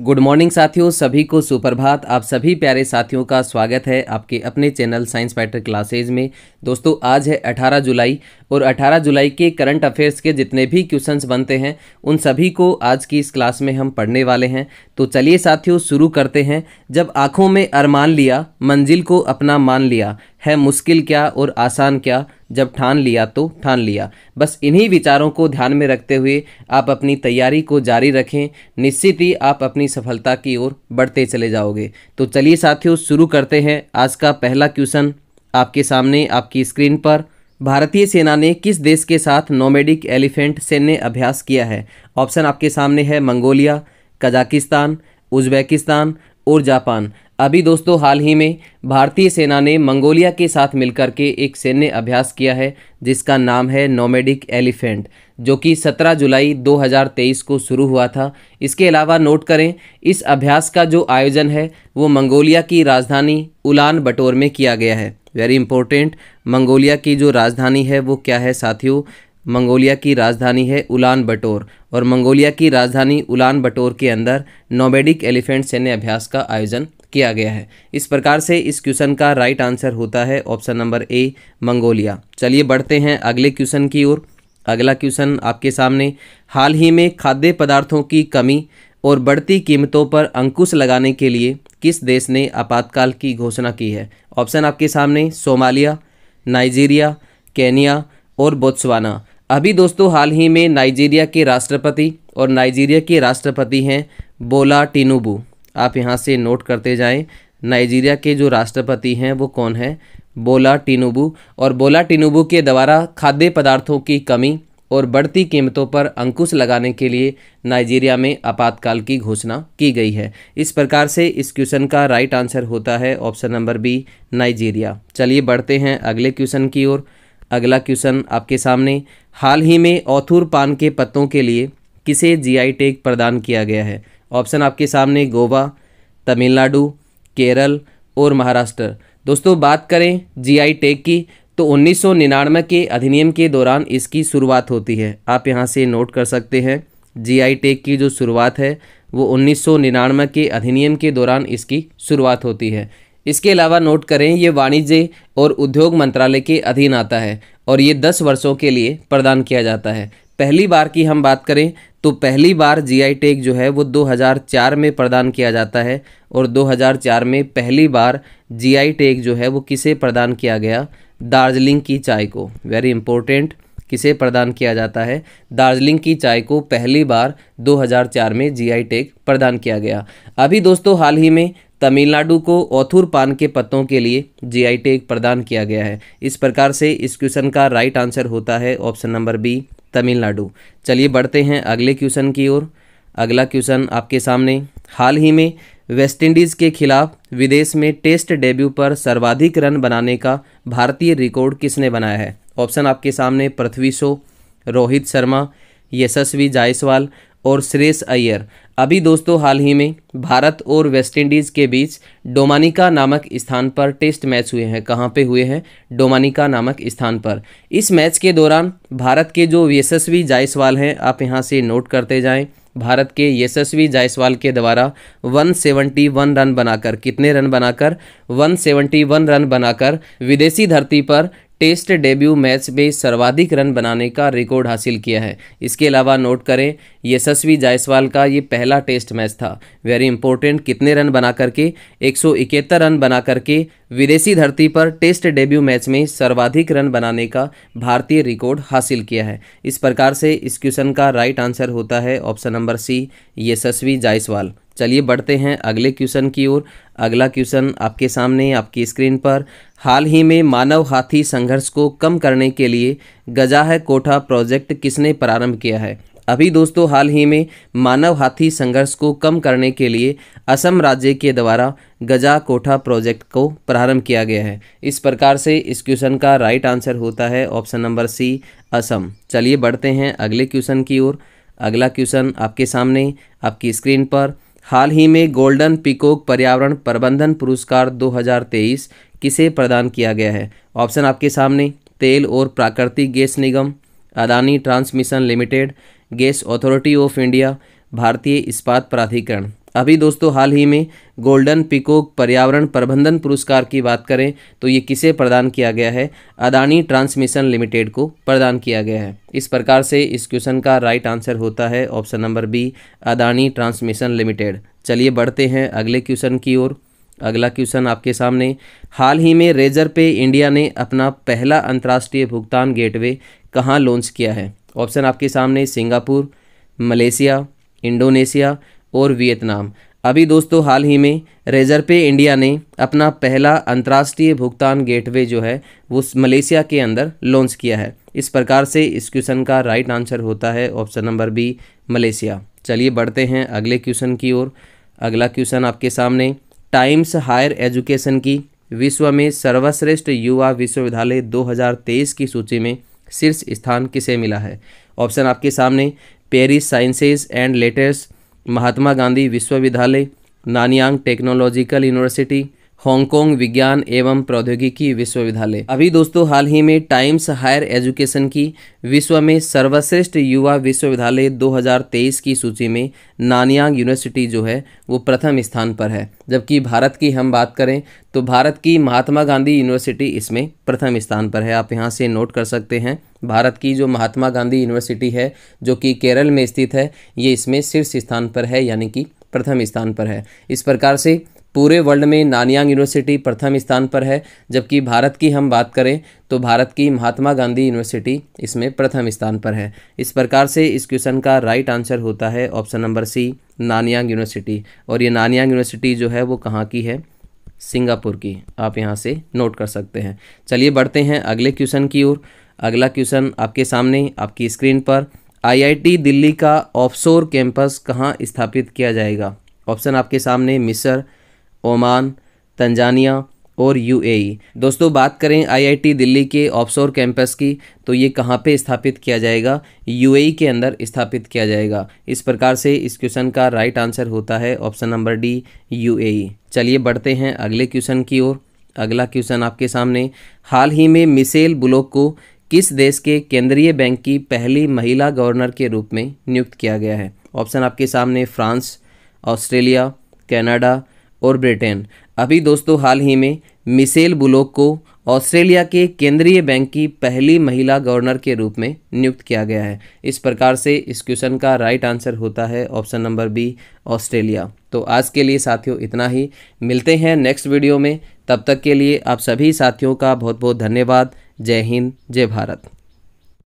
Good morning साथियों, सभी को सुप्रभात। आप सभी प्यारे साथियों का स्वागत है आपके अपने चैनल साइंस फाइटर क्लासेज में। दोस्तों आज है 18 जुलाई और 18 जुलाई के करंट अफेयर्स के जितने भी क्वेश्चंस बनते हैं उन सभी को आज की इस क्लास में हम पढ़ने वाले हैं। तो चलिए साथियों शुरू करते हैं। जब आँखों में अरमान लिया, मंजिल को अपना मान लिया, है मुश्किल क्या और आसान क्या, जब ठान लिया तो ठान लिया। बस इन्हीं विचारों को ध्यान में रखते हुए आप अपनी तैयारी को जारी रखें, निश्चित ही आप अपनी सफलता की ओर बढ़ते चले जाओगे। तो चलिए साथियों शुरू करते हैं। आज का पहला क्वेश्चन आपके सामने आपकी स्क्रीन पर, भारतीय सेना ने किस देश के साथ नोमेडिक एलिफेंट सैन्य अभ्यास किया है? ऑप्शन आपके सामने है मंगोलिया, कजाकिस्तान, उज्बेकिस्तान और जापान। अभी दोस्तों हाल ही में भारतीय सेना ने मंगोलिया के साथ मिलकर के एक सैन्य अभ्यास किया है जिसका नाम है नोमेडिक एलिफेंट, जो कि 17 जुलाई 2023 को शुरू हुआ था। इसके अलावा नोट करें इस अभ्यास का जो आयोजन है वो मंगोलिया की राजधानी उलान बटोर में किया गया है। वेरी इंपॉर्टेंट, मंगोलिया की जो राजधानी है वो क्या है साथियों? मंगोलिया की राजधानी है उलान बटोर, और मंगोलिया की राजधानी उलान बटोर के अंदर नोमेडिक एलिफेंट सैन्य अभ्यास का आयोजन किया गया है। इस प्रकार से इस क्वेश्चन का राइट आंसर होता है ऑप्शन नंबर ए मंगोलिया। चलिए बढ़ते हैं अगले क्वेश्चन की ओर। अगला क्वेश्चन आपके सामने, हाल ही में खाद्य पदार्थों की कमी और बढ़ती कीमतों पर अंकुश लगाने के लिए किस देश ने आपातकाल की घोषणा की है? ऑप्शन आपके सामने सोमालिया, नाइजीरिया, केन्या और बोत्सवाना। अभी दोस्तों हाल ही में नाइजीरिया के राष्ट्रपति, और नाइजीरिया के राष्ट्रपति हैं बोला टिनुबू। आप यहाँ से नोट करते जाएं, नाइजीरिया के जो राष्ट्रपति हैं वो कौन है? बोला टिनुबू। और बोला टिनुबू के द्वारा खाद्य पदार्थों की कमी और बढ़ती कीमतों पर अंकुश लगाने के लिए नाइजीरिया में आपातकाल की घोषणा की गई है। इस प्रकार से इस क्वेश्चन का राइट आंसर होता है ऑप्शन नंबर बी नाइजीरिया। चलिए बढ़ते हैं अगले क्वेश्चन की ओर। अगला क्वेश्चन आपके सामने, हाल ही में अथूर पान के पत्तों के लिए किसे जीआई टैग प्रदान किया गया है? ऑप्शन आपके सामने गोवा, तमिलनाडु, केरल और महाराष्ट्र। दोस्तों बात करें जीआई टैग की तो 1999 के अधिनियम के दौरान इसकी शुरुआत होती है। आप यहां से नोट कर सकते हैं, जीआई टैग की जो शुरुआत है वो 1999 के अधिनियम के दौरान इसकी शुरुआत होती है। इसके अलावा नोट करें ये वाणिज्य और उद्योग मंत्रालय के अधीन आता है और ये 10 वर्षों के लिए प्रदान किया जाता है। पहली बार की हम बात करें तो पहली बार जीआई टैग जो है वो 2004 में प्रदान किया जाता है, और 2004 में पहली बार जीआई टैग जो है वो किसे प्रदान किया गया? दार्जिलिंग की चाय को। वेरी इंपॉर्टेंट, किसे प्रदान किया जाता है? दार्जिलिंग की चाय को पहली बार 2004 में जीआई टैग प्रदान किया गया। अभी दोस्तों हाल ही में तमिलनाडु को अथूर पान के पत्तों के लिए जीआई टैग प्रदान किया गया है। इस प्रकार से इस क्वेश्चन का राइट आंसर होता है ऑप्शन नंबर बी तमिलनाडु। चलिए बढ़ते हैं अगले क्वेश्चन की ओर। अगला क्वेश्चन आपके सामने, हाल ही में वेस्टइंडीज़ के खिलाफ विदेश में टेस्ट डेब्यू पर सर्वाधिक रन बनाने का भारतीय रिकॉर्ड किसने बनाया है? ऑप्शन आपके सामने पृथ्वी शॉ, रोहित शर्मा, यशस्वी जायसवाल और श्रेयस अय्यर। अभी दोस्तों हाल ही में भारत और वेस्टइंडीज़ के बीच डोमिनिका नामक स्थान पर टेस्ट मैच हुए हैं। कहाँ पे हुए हैं? डोमिनिका नामक स्थान पर। इस मैच के दौरान भारत के जो यशस्वी जायसवाल हैं, आप यहाँ से नोट करते जाएं, भारत के यशस्वी जायसवाल के द्वारा 171 रन बनाकर, कितने रन बनाकर? 171 रन बनाकर विदेशी धरती पर टेस्ट डेब्यू मैच में सर्वाधिक रन बनाने का रिकॉर्ड हासिल किया है। इसके अलावा नोट करें यशस्वी जायसवाल का ये पहला टेस्ट मैच था। वेरी इंपॉर्टेंट, कितने रन बना करके? 171 रन बना करके विदेशी धरती पर टेस्ट डेब्यू मैच में सर्वाधिक रन बनाने का भारतीय रिकॉर्ड हासिल किया है। इस प्रकार से इस क्वेश्चन का राइट आंसर होता है option number C Yashasvi Jaiswal. चलिए बढ़ते हैं अगले क्वेश्चन की ओर। अगला क्वेश्चन आपके सामने आपकी स्क्रीन पर, हाल ही में मानव हाथी संघर्ष को कम करने के लिए गजा कोठा प्रोजेक्ट किसने प्रारंभ किया है? अभी दोस्तों हाल ही में मानव हाथी संघर्ष को कम करने के लिए असम राज्य के द्वारा गजा कोठा प्रोजेक्ट को प्रारंभ किया गया है। इस प्रकार से इस क्वेश्चन का राइट आंसर होता है ऑप्शन नंबर सी असम। चलिए बढ़ते हैं अगले क्वेश्चन की ओर। अगला क्वेश्चन आपके सामने आपकी स्क्रीन पर, हाल ही में गोल्डन पीकॉक पर्यावरण प्रबंधन पुरस्कार 2023 किसे प्रदान किया गया है? ऑप्शन आपके सामने तेल और प्राकृतिक गैस निगम, Adani transmission limited, gas authority of India, भारतीय इस्पात प्राधिकरण। अभी दोस्तों हाल ही में गोल्डन पीकॉक पर्यावरण प्रबंधन पुरस्कार की बात करें तो ये किसे प्रदान किया गया है, अदानी ट्रांसमिशन लिमिटेड को प्रदान किया गया है। इस प्रकार से इस क्वेश्चन का राइट आंसर होता है option number B, Adani transmission limited. चलिए बढ़ते हैं अगले क्वेश्चन की ओर। अगला क्वेश्चन आपके सामने, हाल ही में रेजरपे इंडिया ने अपना पहला अंतर्राष्ट्रीय भुगतान गेटवे कहाँ लॉन्च किया है। ऑप्शन आपके सामने सिंगापुर, मलेशिया, इंडोनेशिया और वियतनाम। अभी दोस्तों हाल ही में रेजरपे इंडिया ने अपना पहला अंतर्राष्ट्रीय भुगतान गेटवे जो है वो मलेशिया के अंदर लॉन्च किया है। इस प्रकार से इस क्वेश्चन का राइट आंसर होता है ऑप्शन नंबर बी, मलेशिया। चलिए बढ़ते हैं अगले क्वेश्चन की ओर। अगला क्वेश्चन आपके सामने, टाइम्स हायर एजुकेशन की विश्व में सर्वश्रेष्ठ युवा विश्वविद्यालय 2023 की सूची में शीर्ष स्थान किसे मिला है। ऑप्शन आपके सामने Paris sciences and letters, Mahatma Gandhi विश्वविद्यालय, नानयांग टेक्नोलॉजिकल यूनिवर्सिटी, हांगकांग विज्ञान एवं प्रौद्योगिकी विश्वविद्यालय। अभी दोस्तों हाल ही में टाइम्स हायर एजुकेशन की विश्व में सर्वश्रेष्ठ युवा विश्वविद्यालय 2023 की सूची में नानयांग यूनिवर्सिटी जो है वो प्रथम स्थान पर है। जबकि भारत की हम बात करें तो भारत की महात्मा गांधी यूनिवर्सिटी इसमें प्रथम स्थान पर है। आप यहाँ से नोट कर सकते हैं, भारत की जो महात्मा गांधी यूनिवर्सिटी है जो कि केरल में स्थित है, ये इसमें शीर्ष स्थान पर है, यानी कि प्रथम स्थान पर है। इस प्रकार से पूरे वर्ल्ड में नानयांग यूनिवर्सिटी प्रथम स्थान पर है। जबकि भारत की हम बात करें तो भारत की महात्मा गांधी यूनिवर्सिटी इसमें प्रथम स्थान पर है। इस प्रकार से इस क्वेश्चन का राइट आंसर होता है option number C, Nanyang university. और ये नानयांग यूनिवर्सिटी जो है वो कहाँ की है, सिंगापुर की। आप यहाँ से नोट कर सकते हैं। चलिए बढ़ते हैं अगले क्वेश्चन की ओर। अगला क्वेश्चन आपके सामने, आपकी स्क्रीन पर, IIT दिल्ली का ऑफशोर कैंपस कहाँ स्थापित किया जाएगा। ऑप्शन आपके सामने मिस्र, ओमान, तंजानिया और UAE। दोस्तों बात करें IIT दिल्ली के ऑफशोर कैंपस की तो ये कहाँ पे स्थापित किया जाएगा, UAE के अंदर स्थापित किया जाएगा। इस प्रकार से इस क्वेश्चन का राइट आंसर होता है ऑप्शन नंबर डी, UAE। चलिए बढ़ते हैं अगले क्वेश्चन की ओर। अगला क्वेश्चन आपके सामने, हाल ही में मिशेल बुलॉक को किस देश के केंद्रीय बैंक की पहली महिला गवर्नर के रूप में नियुक्त किया गया है। ऑप्शन आपके सामने फ्रांस, ऑस्ट्रेलिया, कनाडा और ब्रिटेन। अभी दोस्तों हाल ही में मिशेल बुलॉक को ऑस्ट्रेलिया के केंद्रीय बैंक की पहली महिला गवर्नर के रूप में नियुक्त किया गया है। इस प्रकार से इस क्वेश्चन का राइट आंसर होता है ऑप्शन नंबर बी, ऑस्ट्रेलिया। तो आज के लिए साथियों इतना ही, मिलते हैं नेक्स्ट वीडियो में। तब तक के लिए आप सभी साथियों का बहुत बहुत धन्यवाद। जय हिंद, जय भारत।